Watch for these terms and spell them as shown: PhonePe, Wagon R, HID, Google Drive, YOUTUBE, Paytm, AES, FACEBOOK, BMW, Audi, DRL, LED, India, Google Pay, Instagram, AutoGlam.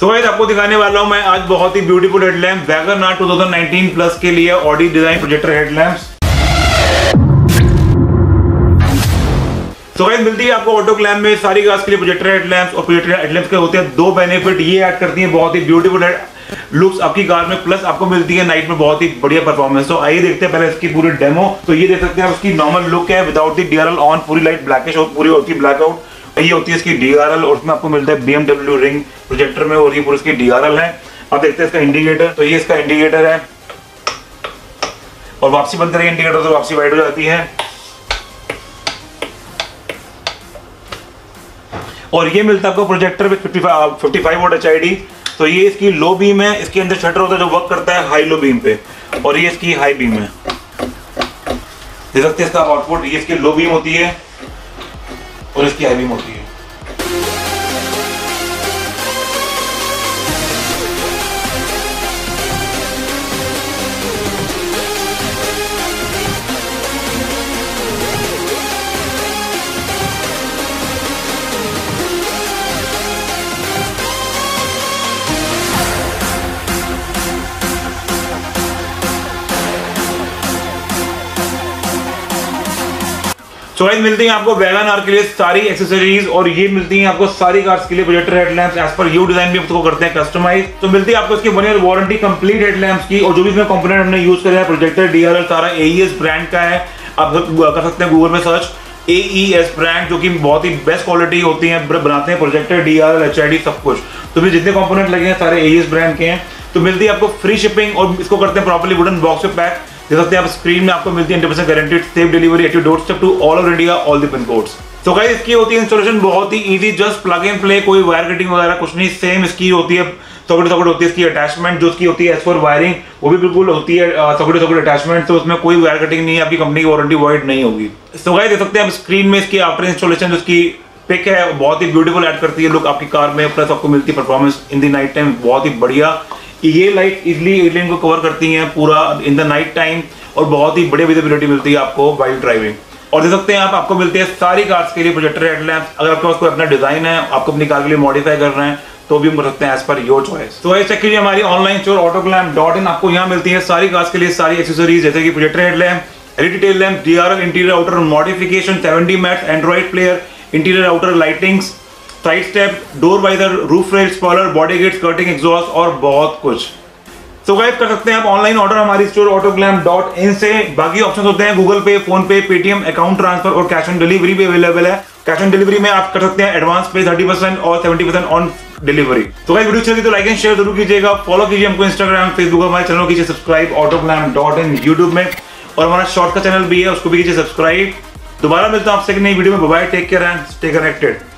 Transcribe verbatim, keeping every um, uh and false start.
तो गाइस आपको दिखाने वाला हूं मैं आज बहुत ही beautiful headlamp wagon R two thousand nineteen plus के लिए ऑडी डिजाइन प्रोजेक्टर हेडलैम्प्स। तो गाइस मिलती है आपको ऑटोग्लैम में सारी क्लास के लिए प्रोजेक्टर हेडलैम्प्स, और प्रोजेक्टर हेडलैम्प्स के होते हैं दो बेनिफिट, ये ऐड करती है बहुत ही ब्यूटीफुल लुक्स आपकी कार में, प्लस आपको मिलती है नाइट में बहुत ही बढ़िया परफॉर्मेंस। तो आइए देखते हैं पहले इसकी पूरी डेमो। तो ये देख सकते हैं उसकी नॉर्मल लुक है विदाउट दी डीआरएल ऑन, पूरी लाइट ब्लैकिश और पूरी होती है ब्लैकआउट। ये होती है इसकी डीआरएल और उसमें आपको मिलता है बीएमडब्ल्यू रिंग प्रोजेक्टर में, और ये पूरी इसकी डीआरएल है। आप देखते हैं इसका इंडिकेटर, तो ये इसका इंडिकेटर है, और वापसी बंद करेंगे इंडिकेटर तो वापसी वाइड हो जाती है। और ये मिलता है आपको प्रोजेक्टर में पचपन वोल्ट एच आई डी। तो ये इसकी लो बीम है, इसके अंदर शटर होता है जो वर्क करता है हाई लो बीम पे, और ये इसकी हाई बीम है। देख सकते हैं इसका आउटपुट, ये इसकी लो बीम होती है और इसकी हाई बीम होती है। तो गाइस मिलती हैं आपको वैगन आर के लिए सारी एक्सेसरीज, और ये मिलती हैं आपको सारी कार्स के लिए projector headlamps as per you design भी आपको करते हैं कस्टमाइज। तो मिलती है आपको इसकी one year warranty complete headlamps की, और जो भी इसमें कंपोनेंट हमने यूज करे हैं प्रोजेक्टर डीआरएल सारा एईएस ब्रांड का है। आप कर सकते हैं गूगल में सर्च एईएस ब्रांड, जो कि बहुत ही बेस्ट क्वालिटी होती है, बनाते हैं प्रोजेक्टर डीआरएल एचआईडी सब कुछ। तो भी जितने कंपोनेंट लगे हैं सारे एईएस ब्रांड के हैं। तो मिलती है आपको फ्री शिपिंग, और इसको करते हैं प्रॉपर्ली वुडन बॉक्स में पैक। देख सकते हैं आप स्क्रीन में आपको मिलती है hundred percent guaranteed safe delivery at your doorstep to all over India all the pin codes. तो गाइस इसकी होती है इंस्टॉलेशन बहुत ही easy, just plug and play, कोई वायर कटिंग वगैरह कुछ नहीं। सेम इसकी होती है सॉकेट सॉकेट होती है इसकी अटैचमेंट, जो इसकी होती है एस फॉर वायरिंग वो भी बिल्कुल होती है सॉकेट सॉकेट अटैचमेंट। तो उसमें कोई वायर कटिंग नहीं है, आपकी कंपनी की वारंटी वॉइड नहीं होगी। तो गाइस देख सकते हैं आप स्क्रीन में इसकी आफ्टर इंस्टॉलेशन जो इसकी पिक है बहुत ही ब्यूटीफुल ऐड करती है लुक आपकी कार में, प्लस आपको मिलती है performance in the night time बहुत ही बढ़िया। ये लाइट इजली एयरलाइन को कवर करती हैं पूरा इन द नाइट टाइम, और बहुत ही बढ़िया विजिबिलिटी मिलती है आपको वाइल ड्राइविंग। और देख सकते हैं आप आपको मिलते हैं सारी कार्स के लिए प्रोजेक्टर हेडलैम्प्स। अगर आपके पास कोई अपना डिजाइन है, आपको अपनी कार के लिए मॉडिफाई कर रहे हैं तो भी हम कर सकते हैं एज पर योर चॉइस। तो ये चेक कीजिए हमारी online store Autoglam dot in, आपको यहाँ मिलती है सारी कार्स के लिए सारी एक्सेसरीज जैसे कि projector headlamp, LED tail lamp, DRL interior outer modification, seventy mat android player, interior outer lightings, side step, door visor, roof rail spoiler, body kits, कर्टिंग exhaust और बहुत कुछ। तो गाइस कर सकते हैं आप ऑनलाइन ऑर्डर हमारी स्टोर ऑटोग्लैम डॉट इन से। बाकी ऑप्शन होते हैं गूगल पे, फोन पे, पेटीएम, अकाउंट ट्रांसफर और कैश ऑन डिलीवरी भी अवेलेबल है। कैश ऑन डिलीवरी में आप कर सकते हैं एडवांस पे थर्टी परसेंट और सेवेंटी परसेंट ऑन डिलीवरी। तो गाइस वीडियो अच्छी लगी तो लाइक एंड शेयर जरूर कीजिएगा, फॉलो कीजिए हमको इंस्टाग्राम, फेसबुक, हमारे चैनल कीजिए subscribe Autoglam dot in YouTube में, और हमारा शॉर्ट का चैनल भी है उसको भी कीजिए सब्सक्राइब। दोबारा मिलता हूँ आपसे नई वीडियो में, bye bye, take care and stay connected.